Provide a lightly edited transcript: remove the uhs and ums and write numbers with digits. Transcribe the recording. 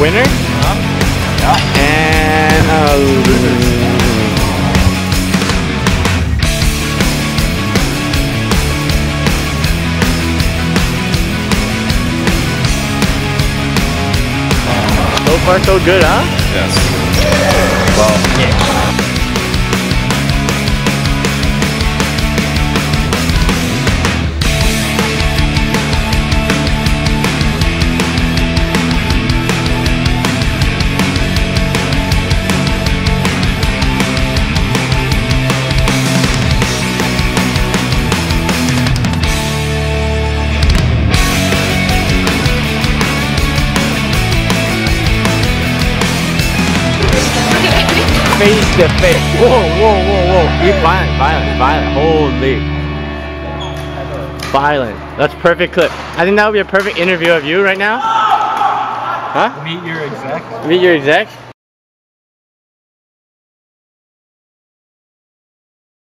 winner and a loser. So far, so good, huh? Yes. Well, face to face. Whoa, whoa, whoa, whoa. You're violent, violent, violent. Holy. Violent. That's perfect clip. I think that would be a perfect interview of you right now. Huh? Meet your exec. Meet your exec?